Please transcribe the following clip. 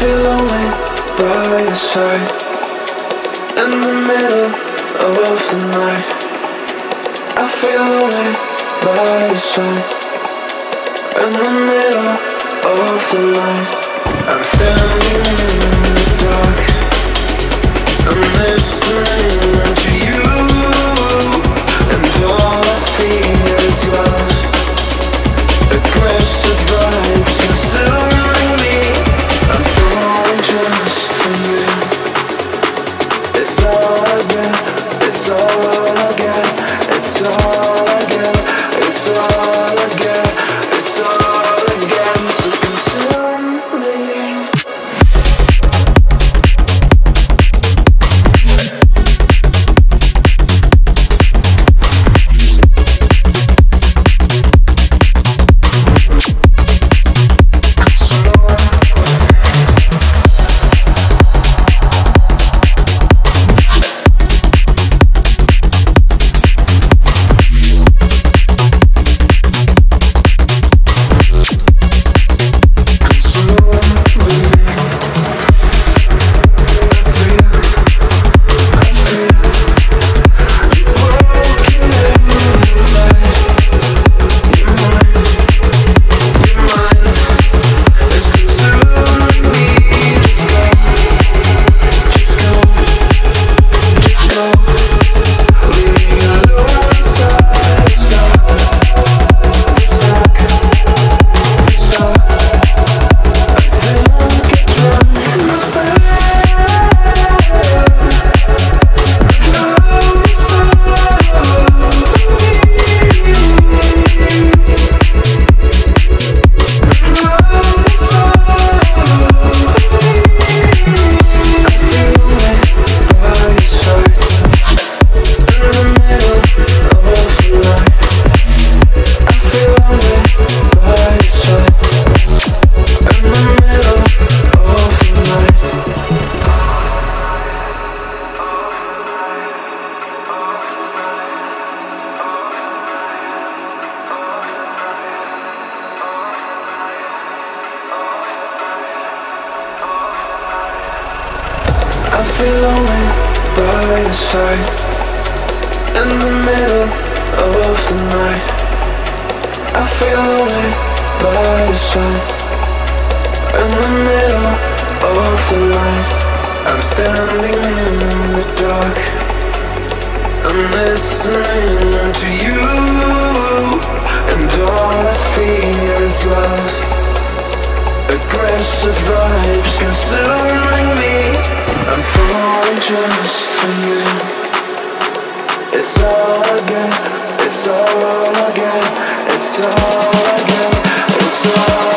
feel lonely by your side in the middle of the night. I feel lonely by your side in the middle of the night. I'm standing in the dark, I'm listening to you, and all I feel is love. Aggressive vibes consume me, I'm falling just for you. It's all I get, it's all I get, it's all I get, it's all I get, it's all I get, so consume me. I feel lonely by your side in the middle of the night. I feel lonely by your side in the middle of the night. I'm standing in the dark, I'm listening to you, and all I feel is love. Aggressive vibes consuming me, I'm falling just for you. It's all I get, it's all I get, it's all I get, it's all I get.